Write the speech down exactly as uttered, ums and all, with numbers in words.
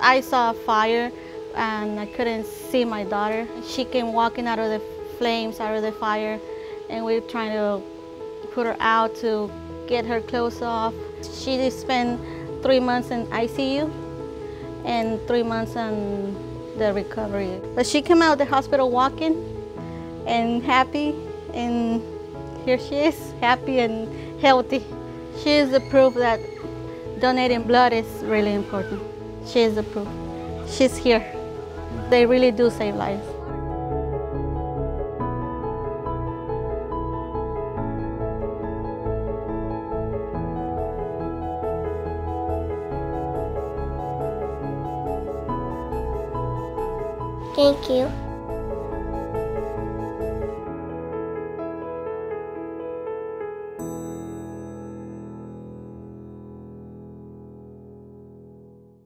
I saw a fire and I couldn't see my daughter. She came walking out of the flames, out of the fire, and we were trying to put her out to get her clothes off. She spent three months in I C U and three months on the recovery. But she came out of the hospital walking and happy, and here she is, happy and healthy. She is the proof that donating blood is really important. She is the proof. She's here. They really do save lives. Thank you.